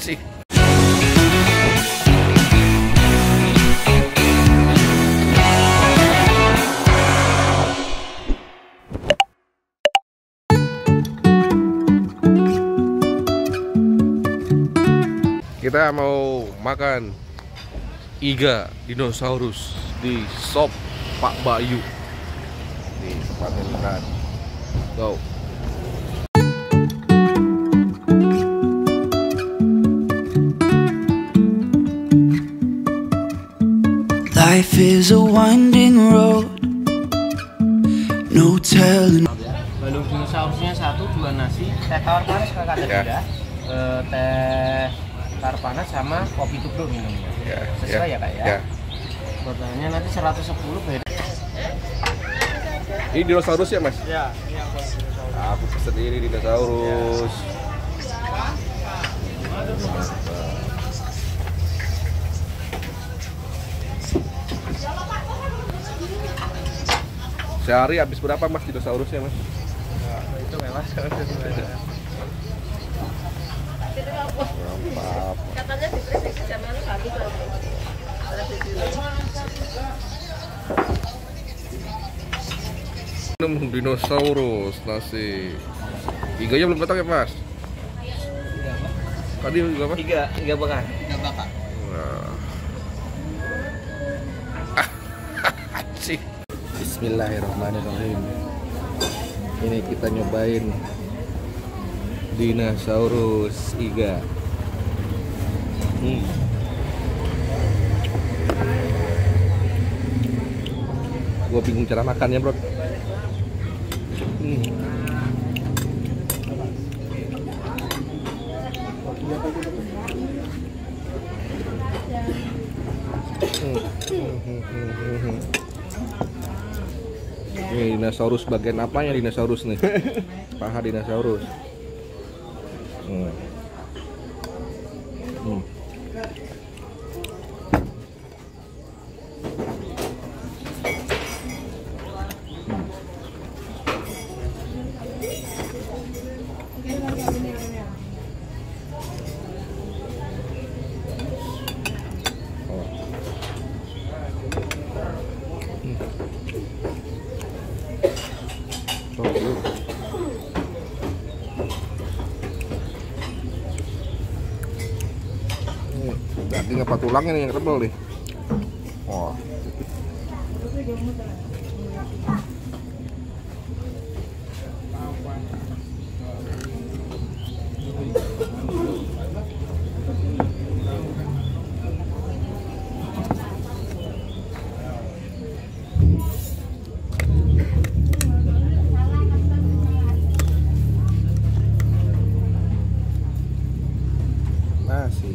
sih. Kita mau makan Iga Dinosaurus di Sop Pak Bayu di Pagenitan. Go. Life is a winding road. No telling. Balung dinosaurusnya satu, dua nasi, teh tawar panas kakak ada, teh tawar panas sama kopi tubruk minumnya. Sesuai ya kak ya. Totalnya nanti 110 beda. Ini dinosaurus ya mas? Ya. Aku pesen ini dinosaurus. Sehari habis berapa mas dinosaurusnya mas? Nah, itu memang katanya dipresisi zaman lalu habis minum dinosaurus nasi. Iganya belum datang ya mas? Tadi juga mas? Iga bakar. Iga bakar. Nah. Sih. Bismillahirrahmanirrahim. Ini kita nyobain dinosaurus Iga. Gua bingung cara makannya bro. Ini dinosaurus bagian apanya dinosaurus nih? Paha dinosaurus. Daging apa tulangnya nih yang tebal nih? Wah. Nasi.